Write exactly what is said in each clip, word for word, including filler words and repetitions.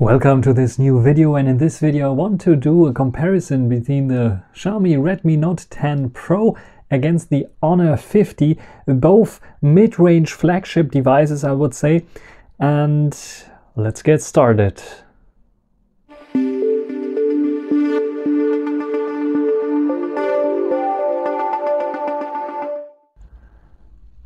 Welcome to this new video, and in this video I want to do a comparison between the Xiaomi Redmi Note ten Pro against the Honor fifty, both mid-range flagship devices I would say, and let's get started.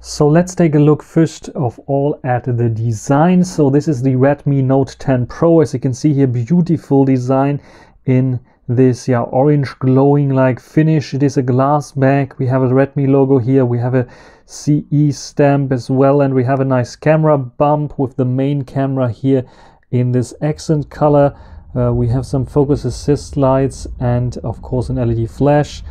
So let's take a look first of all at the design. So this is the Redmi Note ten Pro. As you can see here, beautiful design in this yeah, orange glowing like finish. It is a glass back. We have a Redmi logo here. We have a C E stamp as well. And we have a nice camera bump with the main camera here in this accent color. Uh, we have some focus assist lights and of course an L E D flash.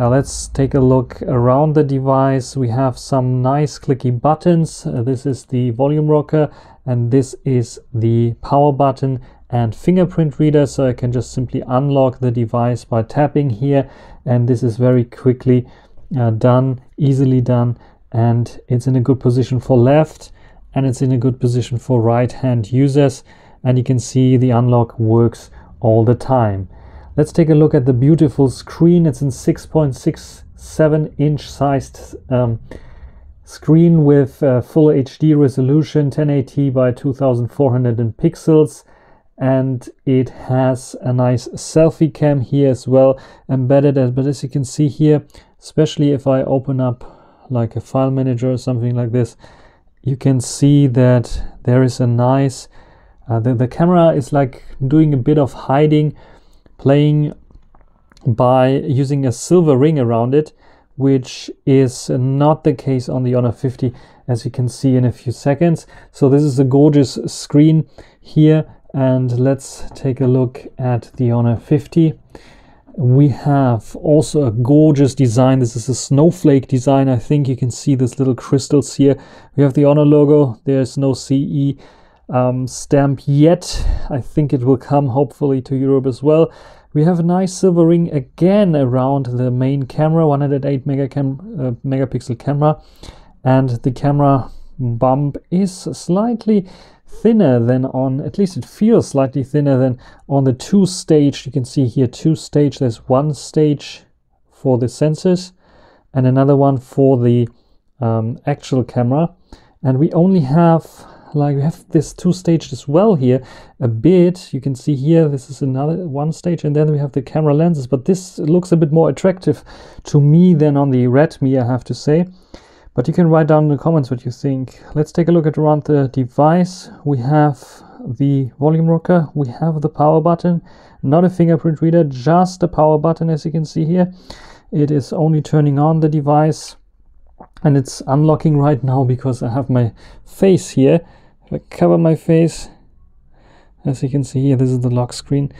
Uh, let's take a look around the device. We have some nice clicky buttons. Uh, this is the volume rocker, and this is the power button and fingerprint reader. So I can just simply unlock the device by tapping here, and this is very quickly uh, done, easily done, and it's in a good position for left, and it's in a good position for right hand users, and you can see the unlock works all the time. Let's take a look at the beautiful screen. It's in six point six seven inch sized um, screen with uh, full H D resolution, ten eighty by twenty-four hundred pixels, and it has a nice selfie cam here as well embedded. As, but as you can see here, especially if I open up like a file manager or something like this, you can see that there is a nice, uh, the, the camera is like doing a bit of hiding, playing by using a silver ring around it, which is not the case on the Honor fifty, as you can see in a few seconds. So this is a gorgeous screen here, and let's take a look at the Honor fifty. We have also a gorgeous design. This is a snowflake design. I think you can see these little crystals here. We have the Honor logo. There's no C E Um, stamp yet. I think it will come hopefully to Europe as well. We have a nice silver ring again around the main camera, one hundred eight mega cam uh, megapixel camera, and the camera bump is slightly thinner than on, at least it feels slightly thinner than on the two stage. You can see here two stage. There's one stage for the sensors and another one for the um, actual camera, and we only have like we have this two staged as well here a bit. You can see here this is another one stage, and then we have the camera lenses, but this looks a bit more attractive to me than on the Redmi, I have to say. But you can write down in the comments what you think. Let's take a look at around the device. We have the volume rocker, we have the power button, not a fingerprint reader, just the power button. As you can see here, it is only turning on the device, and it's unlocking right now because I have my face here. If I cover my face, as you can see here, this is the lock screen,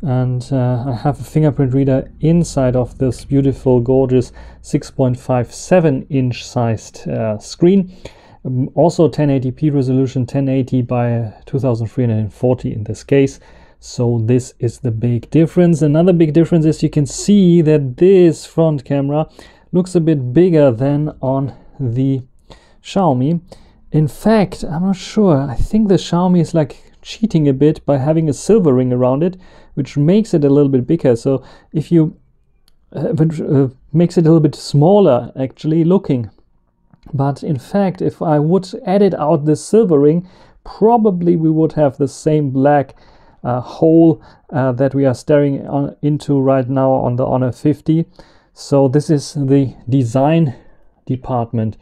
and uh, I have a fingerprint reader inside of this beautiful, gorgeous six point five seven inch sized uh, screen. Um, also ten eighty p resolution, ten eighty by twenty-three forty in this case. So this is the big difference. Another big difference is you can see that this front camera looks a bit bigger than on the Xiaomi. In fact, I'm not sure. I think the Xiaomi is like cheating a bit by having a silver ring around it, which makes it a little bit bigger. So if you, uh, which, uh, makes it a little bit smaller actually looking. But in fact, if I would edit out the silver ring, probably we would have the same black uh, hole uh, that we are staring on, into right now on the Honor fifty. So this is the design department.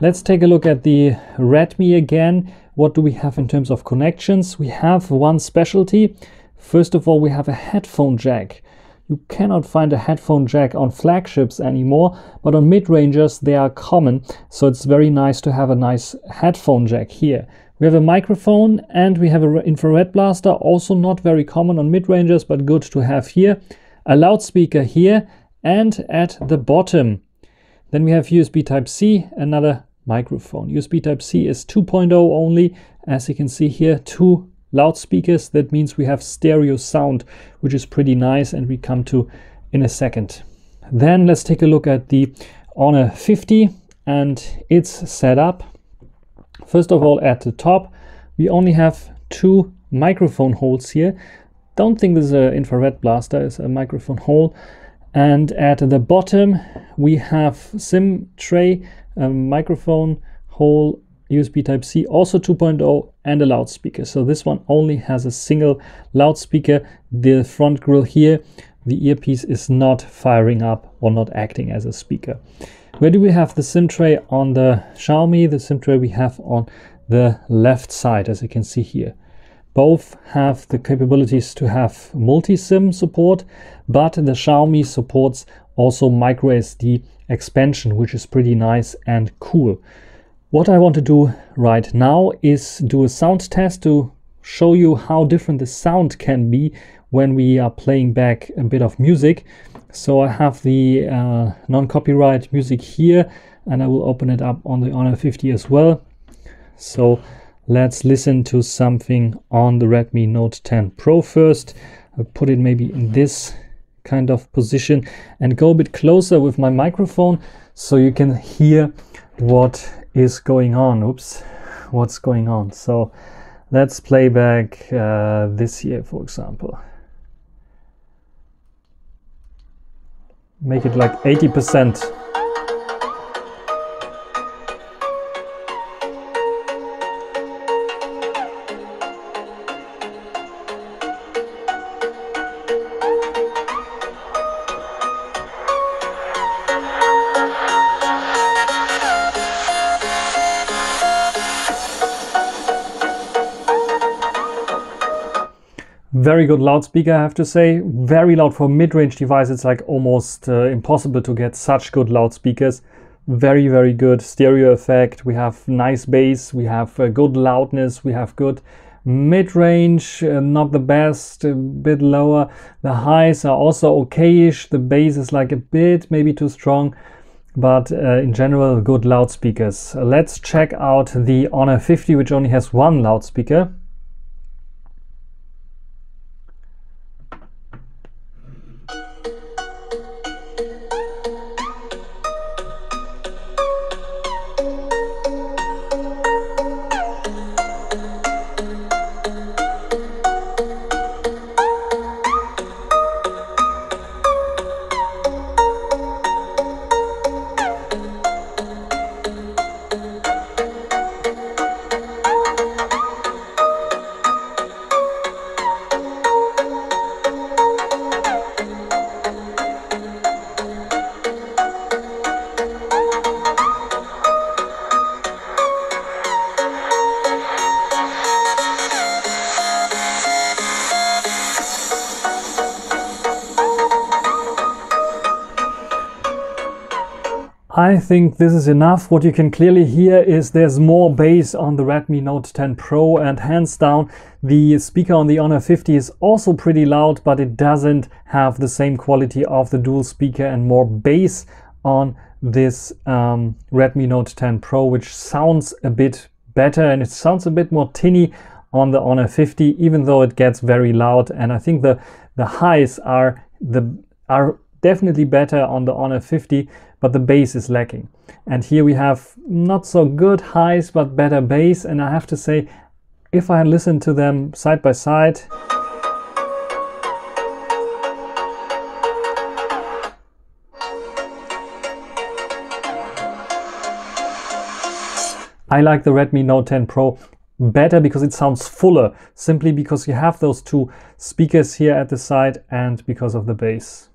Let's take a look at the Redmi again. What do we have in terms of connections? We have one specialty. First of all, we have a headphone jack. You cannot find a headphone jack on flagships anymore, but on mid-rangers they are common. So it's very nice to have a nice headphone jack here. We have a microphone and we have an infrared blaster, also not very common on mid-rangers, but good to have here. A loudspeaker here, and at the bottom then we have U S B Type C, another microphone. U S B Type C is two point oh only. As you can see here, two loudspeakers. That means we have stereo sound, which is pretty nice, and we come to in a second. Then let's take a look at the Honor fifty and its setup. First of all, at the top we only have two microphone holes here. Don't think this is an infrared blaster, it's a microphone hole. And at the bottom we have SIM tray, a microphone hole, U S B Type-C, also two point oh, and a loudspeaker. So this one only has a single loudspeaker. The front grille here, the earpiece is not firing up or not acting as a speaker. Where do we have the SIM tray on the Xiaomi? The SIM tray we have on the left side, as you can see here. Both have the capabilities to have multi-SIM support, but the Xiaomi supports also micro S D expansion, which is pretty nice and cool. What I want to do right now is do a sound test to show you how different the sound can be when we are playing back a bit of music. So I have the uh, non-copyright music here, and I will open it up on the Honor fifty as well. So let's listen to something on the Redmi Note ten Pro first. I'll put it maybe in this kind of position and go a bit closer with my microphone so you can hear what is going on. Oops, what's going on? So let's play back uh, this here, for example. Make it like eighty percent. Very good loudspeaker, I have to say. Very loud for a mid-range device. It's like almost uh, impossible to get such good loudspeakers. Very, very good stereo effect. We have nice bass. We have uh, good loudness. We have good mid-range, uh, not the best, a bit lower. The highs are also okayish. The bass is like a bit maybe too strong, but uh, in general, good loudspeakers. Uh, let's check out the Honor fifty, which only has one loudspeaker. I think this is enough. What you can clearly hear is there's more bass on the Redmi Note ten Pro, and hands down the speaker on the Honor fifty is also pretty loud, but it doesn't have the same quality of the dual speaker and more bass on this um, Redmi Note ten Pro, which sounds a bit better, and it sounds a bit more tinny on the Honor fifty, even though it gets very loud. And I think the, the highs are the are definitely better on the Honor fifty, but the bass is lacking. And here we have not so good highs, but better bass. And I have to say, if I listen to them side by side, I like the Redmi Note ten Pro better because it sounds fuller, simply because you have those two speakers here at the side and because of the bass.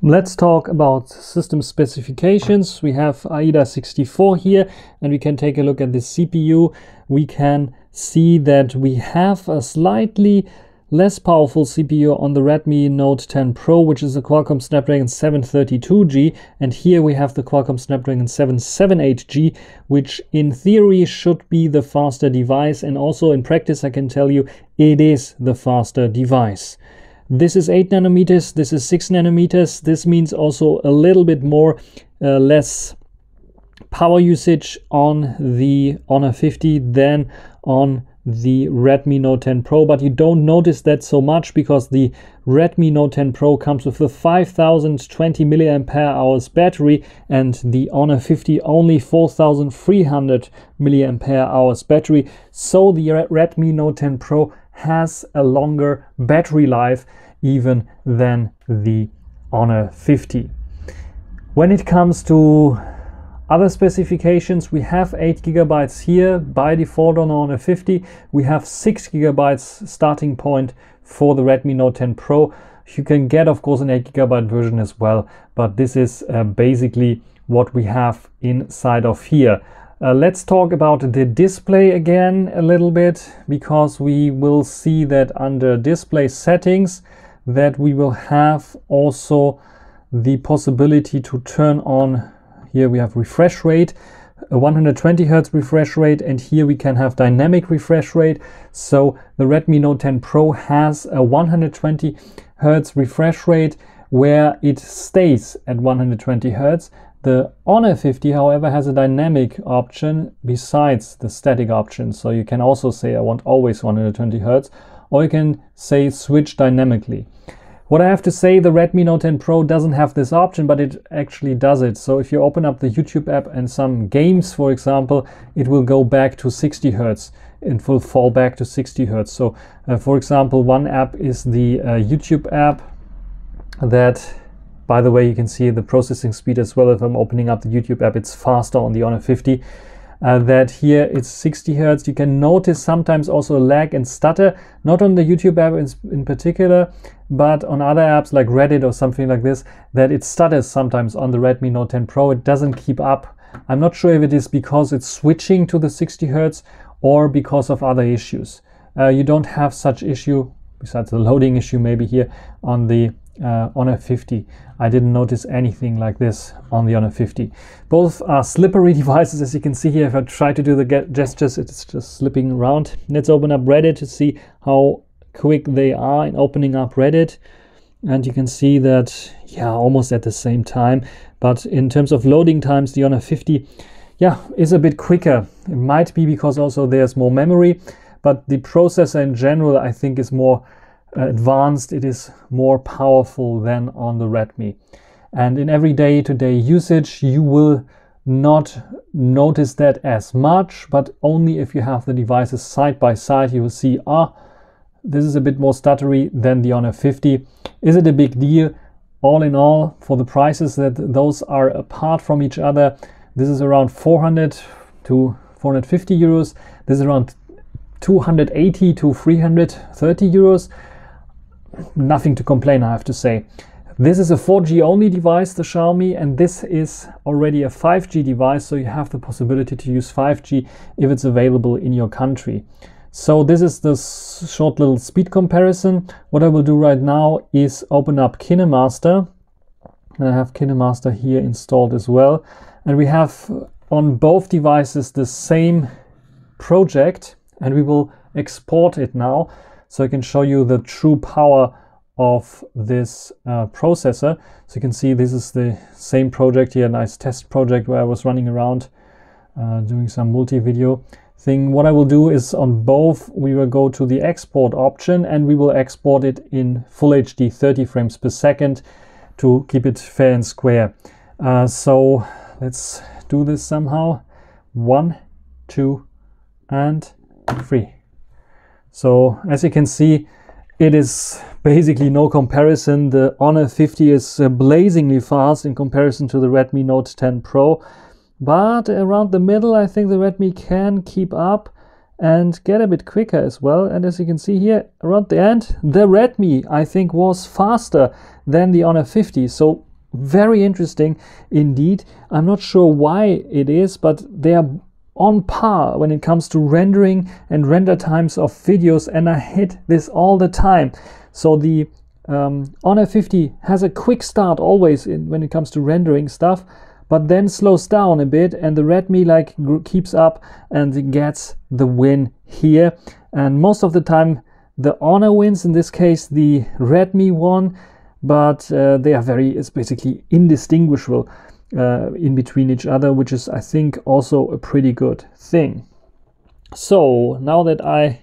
Let's talk about system specifications. We have AIDA sixty-four here, and we can take a look at the C P U. We can see that we have a slightly less powerful C P U on the Redmi Note ten Pro, which is a Qualcomm Snapdragon seven thirty-two G, and here we have the Qualcomm Snapdragon seven seventy-eight G, which in theory should be the faster device, and also in practice I can tell you it is the faster device. This is eight nanometers, this is six nanometers. This means also a little bit more, uh, less power usage on the Honor fifty than on the Redmi Note ten Pro, but you don't notice that so much because the Redmi Note ten Pro comes with a five thousand twenty milliampere hours battery and the Honor fifty only four thousand three hundred milliampere hours battery. So the Redmi Note ten Pro has a longer battery life even than the Honor fifty. When it comes to other specifications, we have eight gigabytes here by default on Honor fifty. We have six gigabytes starting point for the Redmi Note ten Pro. You can get, of course, an eight gigabyte version as well, but this is uh, basically what we have inside of here. Uh, let's talk about the display again a little bit, because we will see that under display settings that we will have also the possibility to turn on. Here we have refresh rate, a one hundred twenty hertz refresh rate, and here we can have dynamic refresh rate. So the Redmi Note ten Pro has a one hundred twenty hertz refresh rate where it stays at one hundred twenty hertz. The Honor fifty, however, has a dynamic option besides the static option. So you can also say I want always one hundred twenty hertz, or you can say switch dynamically. What I have to say, the Redmi Note ten Pro doesn't have this option, but it actually does it. So if you open up the YouTube app and some games, for example, it will go back to sixty hertz. It will fall back to sixty hertz. So uh, for example, one app is the uh, YouTube app that, by the way, you can see the processing speed as well. If I'm opening up the YouTube app, it's faster on the Honor fifty. Uh, that here it's sixty hertz. You can notice sometimes also a lag and stutter, not on the YouTube app in, in particular, but on other apps like Reddit or something like this, that it stutters sometimes on the Redmi Note ten Pro. It doesn't keep up. I'm not sure if it is because it's switching to the sixty hertz or because of other issues. Uh, you don't have such issue, besides the loading issue maybe here, on the Uh, Honor fifty. I didn't notice anything like this on the Honor fifty. Both are slippery devices, as you can see here. If I try to do the get gestures, it's just slipping around. Let's open up Reddit to see how quick they are in opening up Reddit. And you can see that, yeah, almost at the same time. But in terms of loading times, the Honor fifty, yeah, is a bit quicker. It might be because also there's more memory, but the processor in general, I think, is more advanced. It is more powerful than on the Redmi, and in every day-to-day usage you will not notice that as much, but only if you have the devices side by side you will see, ah, this is a bit more stuttery than the Honor fifty. Is it a big deal? All in all, for the prices that those are apart from each other, this is around four hundred to four hundred fifty euros. This is around two hundred eighty to three hundred thirty euros. Nothing to complain, I have to say. This is a four G only device, the Xiaomi, and this is already a five G device, so you have the possibility to use five G if it's available in your country. So this is the short little speed comparison. What I will do right now is open up Kinemaster, and I have Kinemaster here installed as well, and we have on both devices the same project, and we will export it now, so I can show you the true power of this uh, processor. So you can see this is the same project here, a nice test project where I was running around uh, doing some multi-video thing. What I will do is on both, we will go to the export option and we will export it in full H D thirty frames per second to keep it fair and square. Uh, so let's do this somehow. One, two, and three. So as you can see, it is basically no comparison. The Honor fifty is uh, blazingly fast in comparison to the Redmi Note ten Pro, but around the middle I think the Redmi can keep up and get a bit quicker as well. And as you can see here around the end, the Redmi I think was faster than the Honor fifty. So very interesting indeed. I'm not sure why it is, but they are on par when it comes to rendering and render times of videos, and I hit this all the time. So the um, Honor fifty has a quick start always in, when it comes to rendering stuff, but then slows down a bit, and the Redmi like keeps up and gets the win here. And most of the time the Honor wins, in this case the Redmi won, but uh, they are very, it's basically indistinguishable Uh, in between each other, which is I think also a pretty good thing. So now that I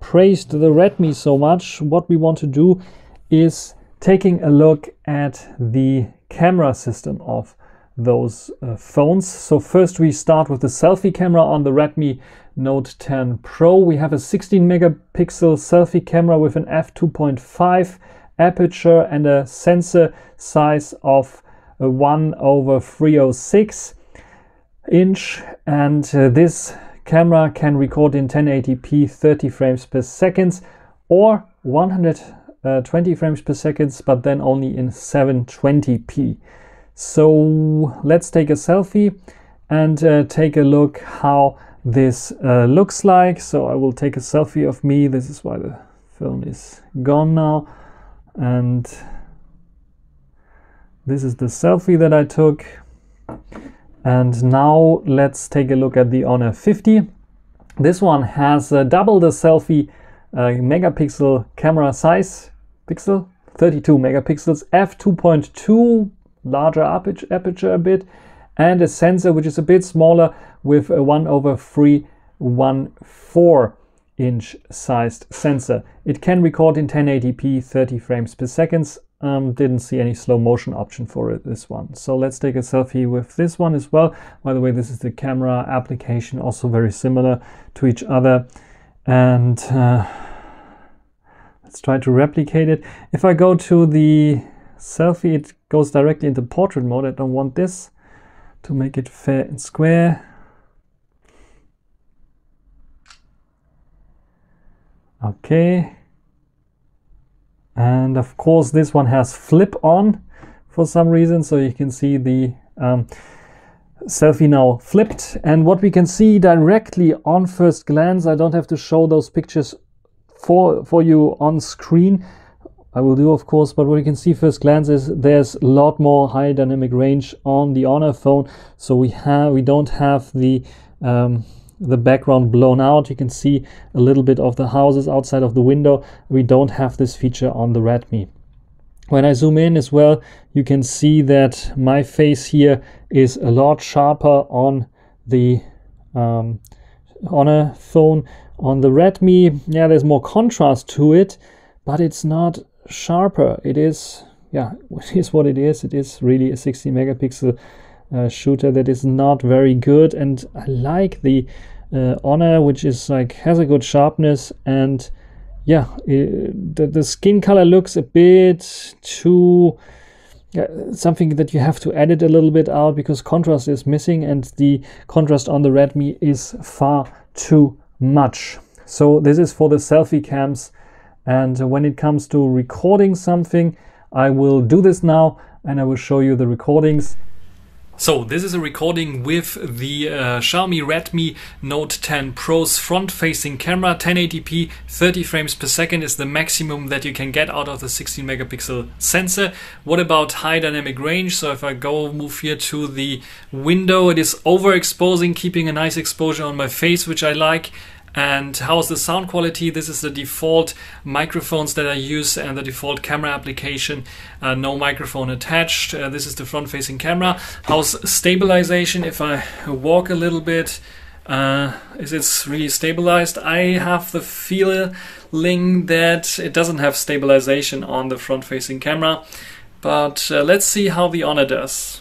praised the Redmi so much, what we want to do is taking a look at the camera system of those uh, phones. So first we start with the selfie camera on the Redmi Note ten Pro. We have a sixteen megapixel selfie camera with an f two point five aperture and a sensor size of uh, one over three oh six inch, and uh, this camera can record in ten eighty p thirty frames per second or one hundred twenty frames per second, but then only in seven twenty p. So let's take a selfie and uh, take a look how this uh, looks like. So I will take a selfie of me. This is why the film is gone now. And this is the selfie that I took. And now let's take a look at the Honor fifty. This one has uh, double the selfie uh, megapixel camera size, pixel thirty-two megapixels, f two point two, larger aperture a bit, and a sensor which is a bit smaller with a one over three one four inch sized sensor. It can record in ten eighty p thirty frames per second. Um, didn't see any slow motion option for it, this one. So let's take a selfie with this one as well. By the way, this is the camera application, also very similar to each other. And uh, let's try to replicate it. If I go to the selfie, it goes directly into portrait mode. I don't want this, to make it fair and square. Okay. And of course, this one has flip on for some reason. So you can see the um, selfie now flipped. And what we can see directly on first glance, I don't have to show those pictures for, for you on screen. I will do, of course, but what you can see first glance is there's a lot more high dynamic range on the Honor phone. So we have we don't have the um, the background blown out. You can see a little bit of the houses outside of the window. We don't have this feature on the Redmi. When I zoom in as well, you can see that my face here is a lot sharper on the um, Honor phone. On the Redmi, yeah, there's more contrast to it, but it's not sharper. It is, yeah, it is what it is. It is really a sixteen megapixel uh, shooter that is not very good. And I like the uh, Honor, which is like has a good sharpness. And yeah, it, the, the skin color looks a bit too uh, something that you have to edit a little bit out, because contrast is missing and the contrast on the Redmi is far too much. So this is for the selfie cams. And when it comes to recording something, I will do this now and I will show you the recordings. So this is a recording with the uh, Xiaomi Redmi Note ten Pro's front-facing camera. ten eighty p thirty frames per second is the maximum that you can get out of the sixteen megapixel sensor. What about high dynamic range? So if I go move here to the window, it is overexposing, keeping a nice exposure on my face, which I like. And how's the sound quality? This is the default microphones that I use and the default camera application. Uh, no microphone attached. Uh, this is the front-facing camera. How's stabilization? If I walk a little bit, uh, is it really stabilized? I have the feeling that it doesn't have stabilization on the front-facing camera. But uh, let's see how the Honor does.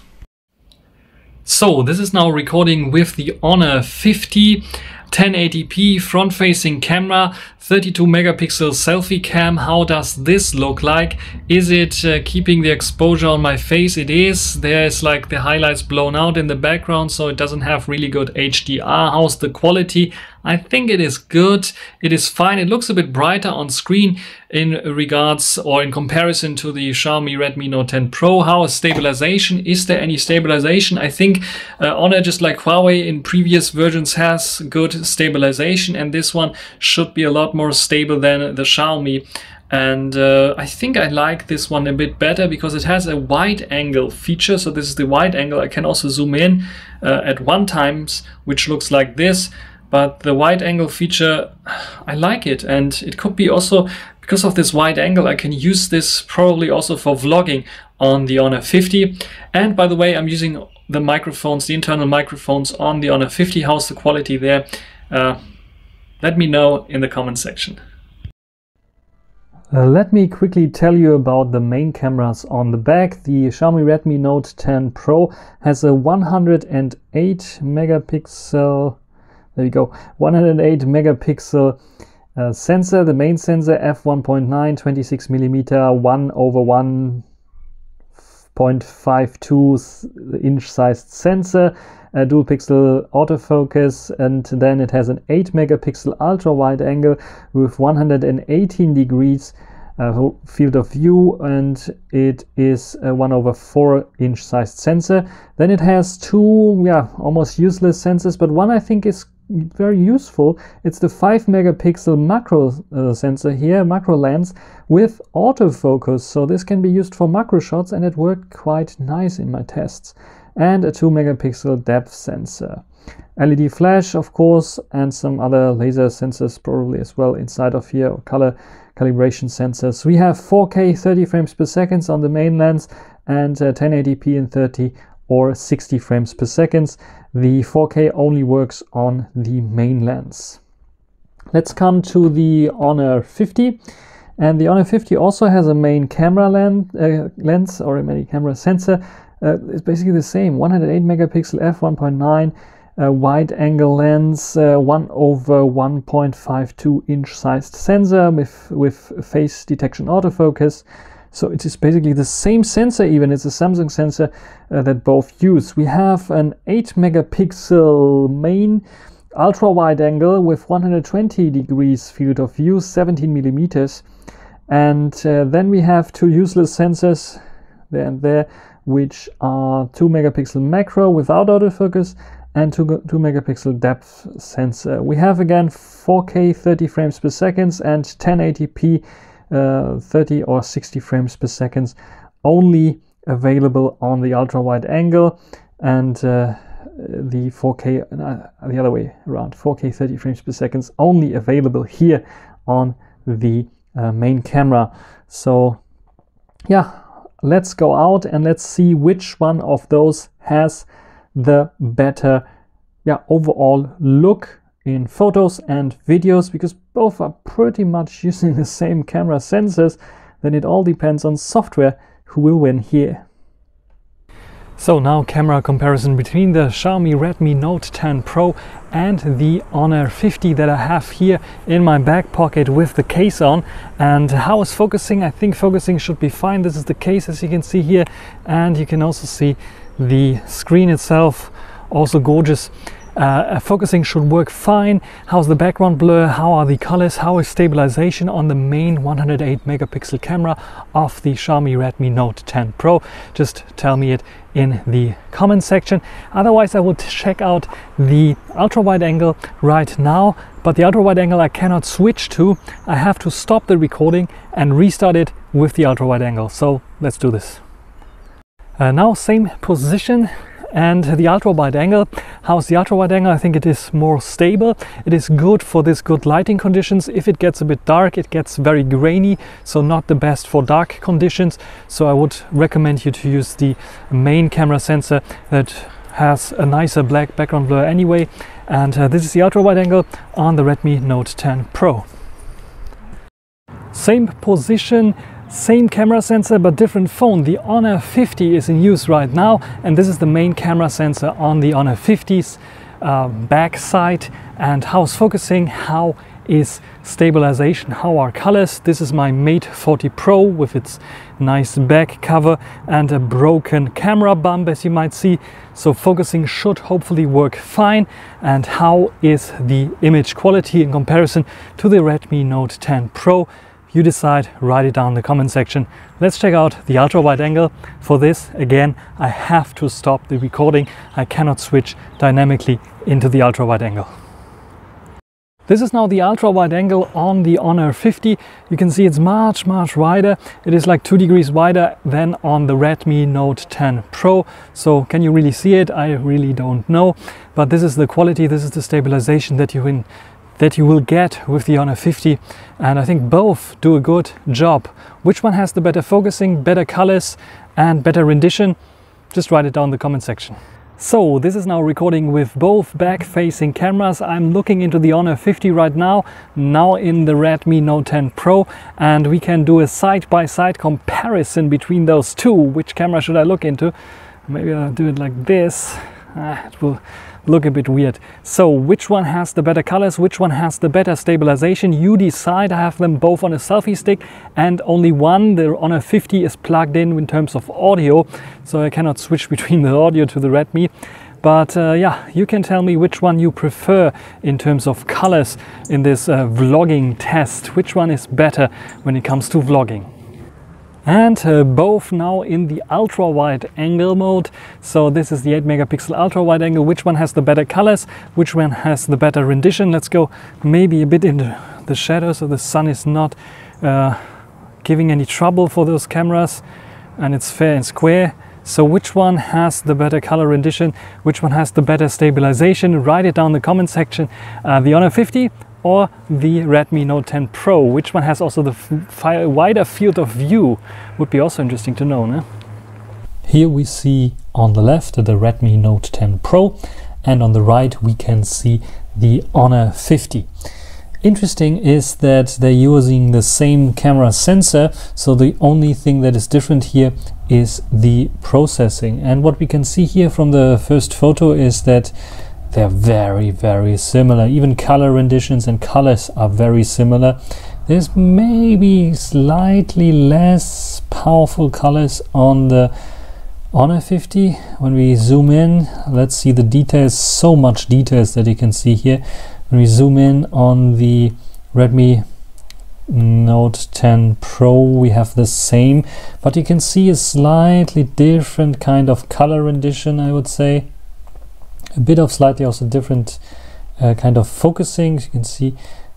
So this is now recording with the Honor fifty. ten eighty p front-facing camera, thirty-two megapixel selfie cam. How does this look like? Is it uh, keeping the exposure on my face? It is. There's like the highlights blown out in the background, so it doesn't have really good H D R. How's the quality? I think it is good. It is fine. It looks a bit brighter on screen in regards or in comparison to the Xiaomi Redmi Note ten Pro. How is stabilization? Is there any stabilization? I think uh, Honor, just like Huawei in previous versions, has good stabilization, and this one should be a lot more stable than the Xiaomi. And uh, I think I like this one a bit better because it has a wide angle feature. So this is the wide angle. I can also zoom in uh, at one times, which looks like this. But the wide angle feature, I like it, and it could be also because of this wide angle I can use this probably also for vlogging on the Honor fifty. And by the way, I'm using the microphones, the internal microphones on the Honor fifty. How's the quality there? Uh, let me know in the comment section. Uh, let me quickly tell you about the main cameras on the back. The Xiaomi Redmi Note ten Pro has a one hundred eight megapixel, there we go, one hundred eight megapixel uh, sensor. The main sensor f one point nine, twenty-six millimeter, one over one point five two inch sized sensor, a dual pixel autofocus, and then it has an eight megapixel ultra wide angle with one hundred eighteen degrees uh, field of view, and it is a one over four inch sized sensor. Then it has two yeah almost useless sensors, but one I think is very useful. It's the five megapixel macro uh, sensor here, macro lens with autofocus, so this can be used for macro shots, and it worked quite nice in my tests. And a two megapixel depth sensor, L E D flash of course, and some other laser sensors probably as well inside of here, or color calibration sensors. We have four K thirty frames per second on the main lens, and uh, ten eighty p in thirty or sixty frames per second. The four K only works on the main lens. Let's come to the Honor fifty. And the Honor fifty also has a main camera lens, uh, lens or a main camera sensor. Uh, it's basically the same, one hundred eight megapixel f one point nine, uh, wide angle lens, uh, one over one point five two inch sized sensor with, with face detection autofocus. So it is basically the same sensor even, it's a Samsung sensor uh, that both use. We have an eight megapixel main ultra wide angle with one hundred twenty degrees field of view, seventeen millimeters. And uh, then we have two useless sensors there and there, which are two megapixel macro without autofocus and two megapixel depth sensor. We have again four K thirty frames per second and ten eighty p Uh, thirty or sixty frames per second, only available on the ultra wide angle, and uh, the four K uh, the other way around, four K thirty frames per second only available here on the uh, main camera. So yeah, let's go out and let's see which one of those has the better yeah overall look in photos and videos, because both are pretty much using the same camera sensors. Then it all depends on software who will win here. So now camera comparison between the Xiaomi Redmi Note ten Pro and the Honor fifty that I have here in my back pocket with the case on. And how is focusing? I think focusing should be fine. This is the case, as you can see here, and you can also see the screen itself, also gorgeous. Uh, focusing should work fine. How's the background blur? How are the colors? How is stabilization on the main one hundred eight megapixel camera of the Xiaomi Redmi Note ten Pro? Just tell me it in the comment section. Otherwise, I would check out the ultra wide angle right now, but the ultra wide angle I cannot switch to. I have to stop the recording and restart it with the ultra wide angle. So let's do this. Uh, now, same position. And the ultra wide angle, how's the ultra wide angle? I think it is more stable. It is good for this good lighting conditions. If it gets a bit dark, it gets very grainy, so not the best for dark conditions. So I would recommend you to use the main camera sensor that has a nicer black background blur anyway. And uh, this is the ultra wide angle on the Redmi Note ten Pro. Same position, same camera sensor, but different phone. The Honor fifty is in use right now, and this is the main camera sensor on the Honor fifty's uh, back side. And how's focusing? How is stabilization? How are colors? This is my Mate forty Pro with its nice back cover and a broken camera bump, as you might see. So focusing should hopefully work fine. And how is the image quality in comparison to the Redmi Note ten Pro? You decide, write it down in the comment section. Let's check out the ultra wide angle. For this, again, I have to stop the recording. I cannot switch dynamically into the ultra wide angle. This is now the ultra wide angle on the Honor fifty. You can see it's much, much wider. It is like two degrees wider than on the Redmi Note ten Pro. So can you really see it? I really don't know. But this is the quality, this is the stabilization that you in that you will get with the Honor fifty, and I think both do a good job. Which one has the better focusing, better colors and better rendition? Just write it down in the comment section. So this is now recording with both back-facing cameras. I'm looking into the Honor fifty right now, now in the Redmi Note ten Pro, and we can do a side-by-side comparison between those two. Which camera should I look into? Maybe I'll do it like this. Ah, it will look a bit weird. So which one has the better colors? Which one has the better stabilization? You decide. I have them both on a selfie stick, and only one, the Honor fifty, is plugged in in terms of audio, so I cannot switch between the audio to the Redmi. But uh, yeah, you can tell me which one you prefer in terms of colors in this uh, vlogging test. Which one is better when it comes to vlogging? And uh, both now in the ultra wide angle mode. So this is the eight megapixel ultra wide angle. Which one has the better colors? Which one has the better rendition? Let's go maybe a bit into the shadows so the sun is not uh, giving any trouble for those cameras, and it's fair and square. So which one has the better color rendition? Which one has the better stabilization? Write it down in the comment section. Uh, the Honor fifty or the Redmi Note ten Pro, which one has also the f wider field of view, would be also interesting to know, né? Here we see on the left the Redmi Note ten Pro, and on the right we can see the Honor fifty. Interesting is that they're using the same camera sensor, so the only thing that is different here is the processing. And what we can see here from the first photo is that they're very, very similar. Even color renditions and colors are very similar. There's maybe slightly less powerful colors on the Honor fifty. When we zoom in, let's see the details. So much details that you can see here. When we zoom in on the Redmi Note ten Pro, we have the same, but you can see a slightly different kind of color rendition, I would say. A bit of slightly also different uh, kind of focusing. You can see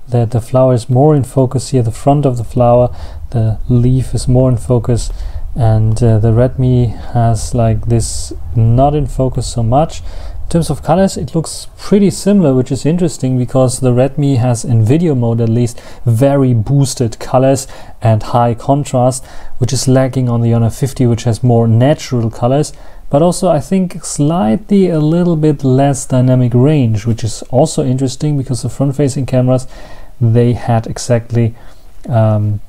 that the flower is more in focus here, the front of the flower, the leaf is more in focus, and uh, the Redmi has like this not in focus so much. In terms of colors, it looks pretty similar, which is interesting because the Redmi has, in video mode at least, very boosted colors and high contrast, which is lacking on the Honor fifty, which has more natural colors. But also, I think, slightly a little bit less dynamic range, which is also interesting because the front-facing cameras, they had exactly um,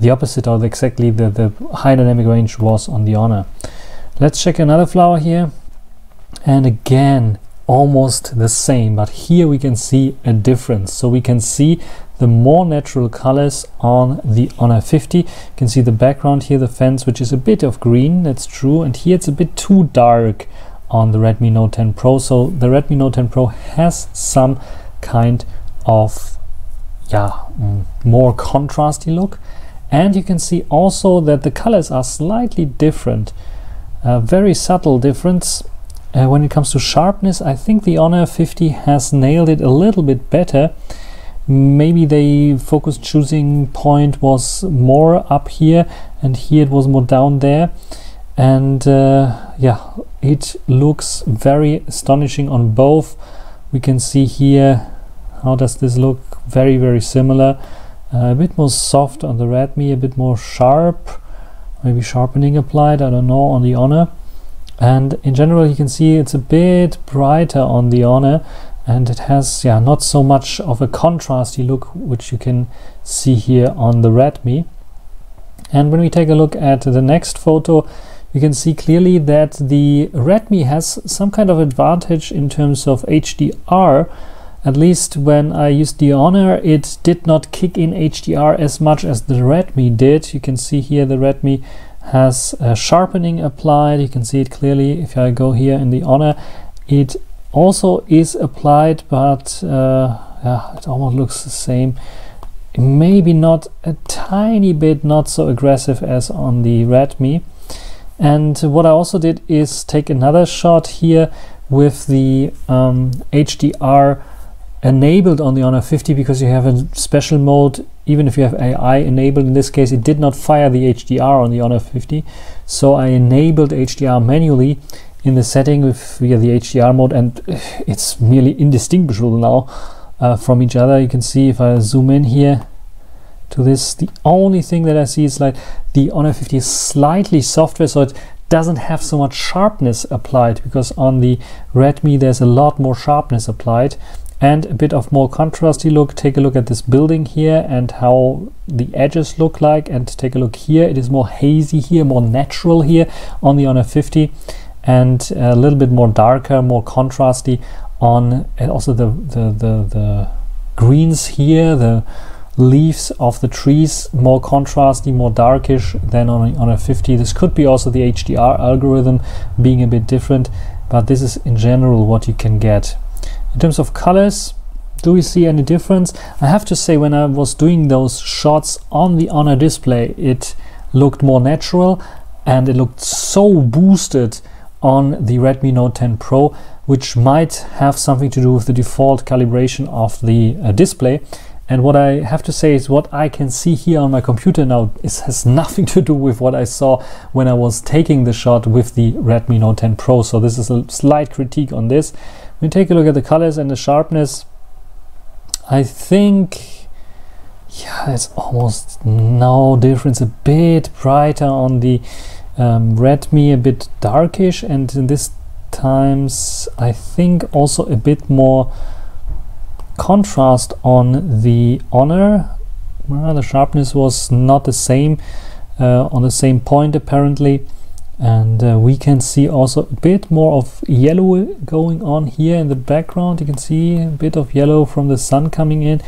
the opposite, or exactly the, the high dynamic range was on the Honor. Let's check another flower here. And again, almost the same, but here we can see a difference. So we can see the more natural colors on the Honor fifty. You can see the background here, the fence, which is a bit of green, that's true, and here it's a bit too dark on the Redmi Note ten Pro. So the Redmi Note ten Pro has some kind of yeah more contrasty look, and you can see also that the colors are slightly different, a very subtle difference. Uh, when it comes to sharpness, I think the Honor fifty has nailed it a little bit better. Maybe the focus choosing point was more up here, and here it was more down there, and uh, yeah, it looks very astonishing on both. We can see here, how does this look? Very, very similar. Uh, a bit more soft on the Redmi, a bit more sharp, maybe sharpening applied, I don't know, on the Honor. And in general, you can see it's a bit brighter on the Honor, and it has yeah not so much of a contrasty look, which you can see here on the Redmi. And when we take a look at the next photo, you can see clearly that the Redmi has some kind of advantage in terms of H D R. At least when I used the Honor, it did not kick in H D R as much as the Redmi did. You can see here the Redmi has a sharpening applied. You can see it clearly if I go here in the Honor. It also is applied, but uh, yeah, it almost looks the same. Maybe not a tiny bit, not so aggressive as on the Redmi. And what I also did is take another shot here with the um, H D R enabled on the Honor fifty, because you have a special mode. Even if you have A I enabled, in this case it did not fire the H D R on the Honor fifty, so I enabled H D R manually in the setting with via the H D R mode, and it's merely indistinguishable now uh, from each other. You can see if I zoom in here to this, the only thing that I see is like the Honor fifty is slightly softer, so it doesn't have so much sharpness applied, because on the Redmi there's a lot more sharpness applied and a bit of more contrasty look. Take a look at this building here and how the edges look like, and take a look here, it is more hazy here, more natural here on the Honor fifty, and a little bit more darker, more contrasty on, and also the the the, the greens here, the leaves of the trees, more contrasty, more darkish than on a, on a fifty. This could be also the H D R algorithm being a bit different, but this is in general what you can get. In terms of colors, do we see any difference? I have to say, when I was doing those shots on the Honor display, it looked more natural, and it looked so boosted on the Redmi Note ten Pro, which might have something to do with the default calibration of the uh, display. And what I have to say is, what I can see here on my computer now is, has nothing to do with what I saw when I was taking the shot with the Redmi Note ten Pro. So this is a slight critique on this. When you take a look at the colors and the sharpness, I think, yeah, it's almost no difference. A bit brighter on the um, Redmi, a bit darkish, and in this times I think also a bit more contrast on the Honor. Well, the sharpness was not the same uh, on the same point apparently, and uh, we can see also a bit more of yellow going on here in the background. You can see a bit of yellow from the sun coming in,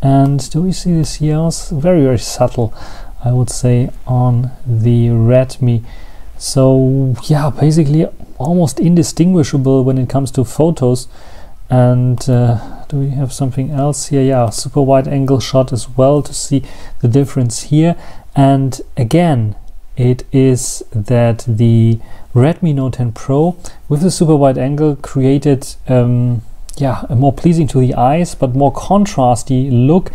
and do we see this here? It's very very subtle, I would say, on the Redmi. So yeah, basically almost indistinguishable when it comes to photos. And uh, do we have something else here? Yeah, super wide angle shot as well to see the difference here. And again, it is that the Redmi Note ten Pro with the super wide angle created um, yeah, a more pleasing to the eyes but more contrasty look,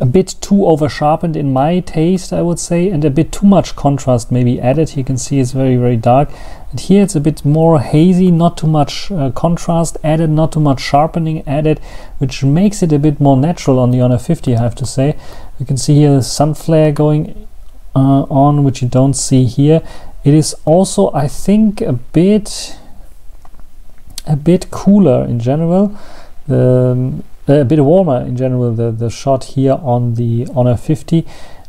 a bit too over sharpened in my taste, I would say, and a bit too much contrast maybe added. You can see it's very very dark, and here it's a bit more hazy, not too much uh, contrast added, not too much sharpening added, which makes it a bit more natural on the Honor fifty, I have to say. You can see here the sun flare going uh, on, which you don't see here. It is also, I think, a bit a bit cooler in general, the Uh, a bit warmer in general, the, the shot here on the Honor fifty,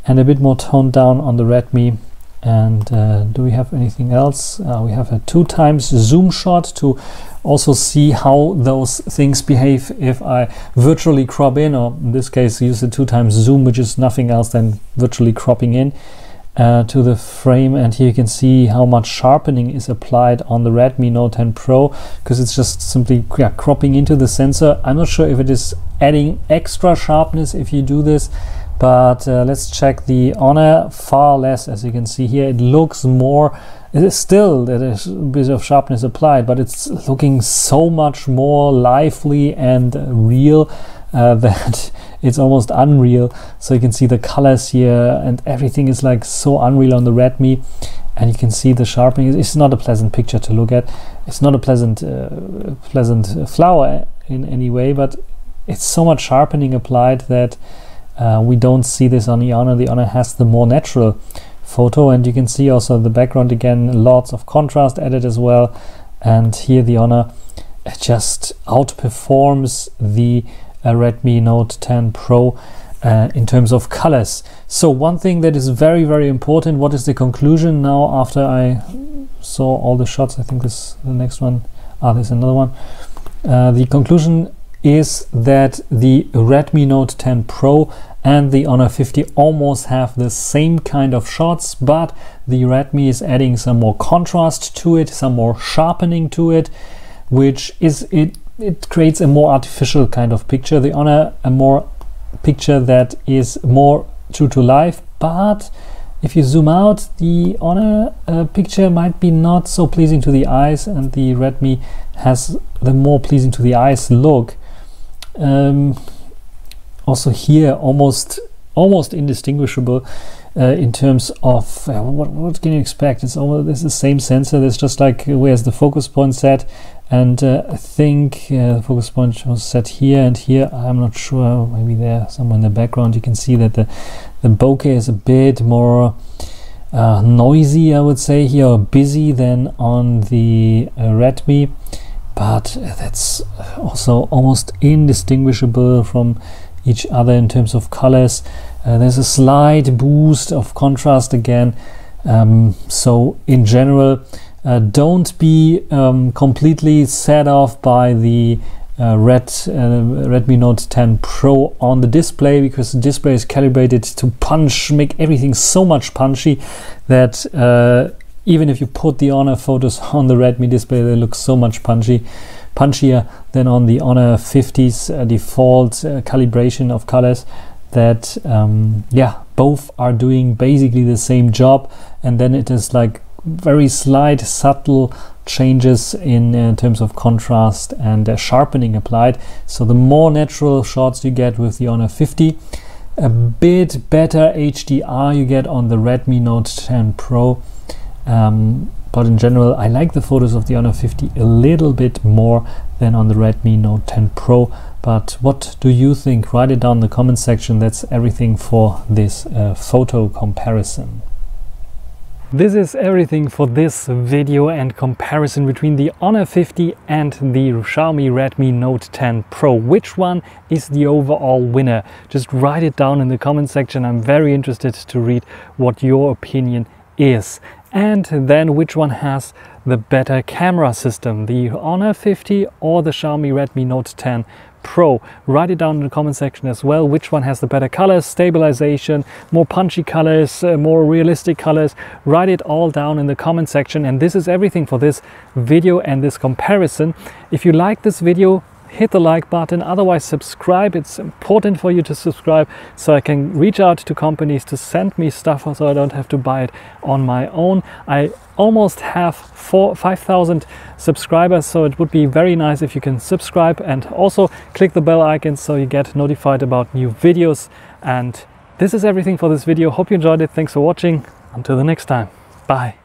and a bit more toned down on the Redmi. And uh, do we have anything else? Uh, we have a two times zoom shot to also see how those things behave if I virtually crop in, or in this case use the two times zoom, which is nothing else than virtually cropping in uh, to the frame. And here you can see how much sharpening is applied on the Redmi Note ten Pro, because it's just simply yeah, cropping into the sensor. I'm not sure if it is adding extra sharpness if you do this, but uh, let's check the Honor. Far less, as you can see here. It looks more, it is still, there is a bit of sharpness applied, but it's looking so much more lively and real Uh, that it's almost unreal. So you can see the colors here, and everything is like so unreal on the Redmi, and you can see the sharpening. It's not a pleasant picture to look at. It's not a pleasant uh, pleasant flower in any way, but it's so much sharpening applied that uh, we don't see this on the Honor. The Honor has the more natural photo, and you can see also the background again, lots of contrast added as well. And here the Honor just outperforms the Uh, Redmi Note ten Pro uh, in terms of colors. So one thing that is very very important, what is the conclusion now after I saw all the shots? I think this the next one, ah there's another one. Uh, the conclusion is that the Redmi Note ten Pro and the Honor fifty almost have the same kind of shots, but the Redmi is adding some more contrast to it, some more sharpening to it, which is it it creates a more artificial kind of picture. The Honor a more picture that is more true to life, but if you zoom out, the Honor uh, picture might be not so pleasing to the eyes, and the Redmi has the more pleasing to the eyes look. Um, also here almost almost indistinguishable uh, in terms of uh, what, what can you expect. It's almost it's the same sensor. There's just like, where's the focus point set? And uh, I think uh, the focus point was set here and here. I'm not sure, maybe there somewhere in the background. You can see that the, the bokeh is a bit more uh, noisy, I would say here, or busy than on the uh, Redmi, but that's also almost indistinguishable from each other in terms of colors. Uh, there's a slight boost of contrast again. Um, so in general, uh, don't be um, completely set off by the uh, red uh, Redmi Note ten Pro on the display, because the display is calibrated to punch, make everything so much punchy that uh, even if you put the Honor photos on the Redmi display, they look so much punchy, punchier than on the Honor fifty's uh, default uh, calibration of colors. That um, yeah, both are doing basically the same job, and then it is like very slight subtle changes in uh, terms of contrast and uh, sharpening applied. So the more natural shots you get with the Honor fifty, a bit better H D R you get on the Redmi Note ten Pro, um, but in general I like the photos of the Honor fifty a little bit more than on the Redmi Note ten Pro. But what do you think? Write it down in the comment section. That's everything for this uh, photo comparison. This is everything for this video and comparison between the Honor fifty and the Xiaomi Redmi Note ten Pro. Which one is the overall winner? Just write it down in the comment section. I'm very interested to read what your opinion is. And then which one has the better camera system, the Honor fifty or the Xiaomi Redmi Note ten Pro? Write it down in the comment section as well. Which one has the better colors, stabilization, more punchy colors, uh, more realistic colors? Write it all down in the comment section. And this is everything for this video and this comparison. If you like this video, hit the like button, otherwise subscribe. It's important for you to subscribe so I can reach out to companies to send me stuff so I don't have to buy it on my own. I almost have four, five thousand subscribers, so it would be very nice if you can subscribe and also click the bell icon so you get notified about new videos. And this is everything for this video. Hope you enjoyed it. Thanks for watching. Until the next time. Bye.